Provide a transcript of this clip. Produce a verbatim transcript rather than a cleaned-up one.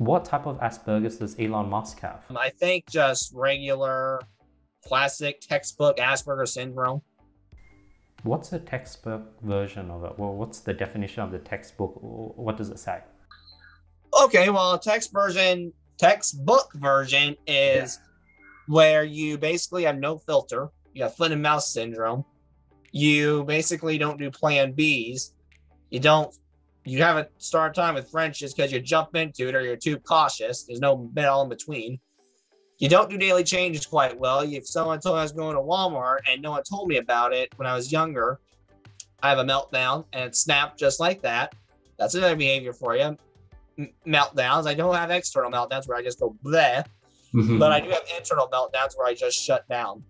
What type of Asperger's does Elon Musk have? I think just regular classic textbook Asperger syndrome. What's a textbook version of it? Well, what's the definition of the textbook? What does it say? Okay, well, a text version, textbook version is yeah. where you basically have no filter. You have foot and mouth syndrome. You basically don't do plan Bs. You don't, you haven't started time with French just because you jump into it or you're too cautious. There's no middle in between. You don't do daily changes quite well. If someone told me I was going to Walmart and no one told me about it when I was younger, I have a meltdown and it snapped just like that. That's another behavior for you. M meltdowns. I don't have external meltdowns where I just go bleh, mm-hmm. but I do have internal meltdowns where I just shut down.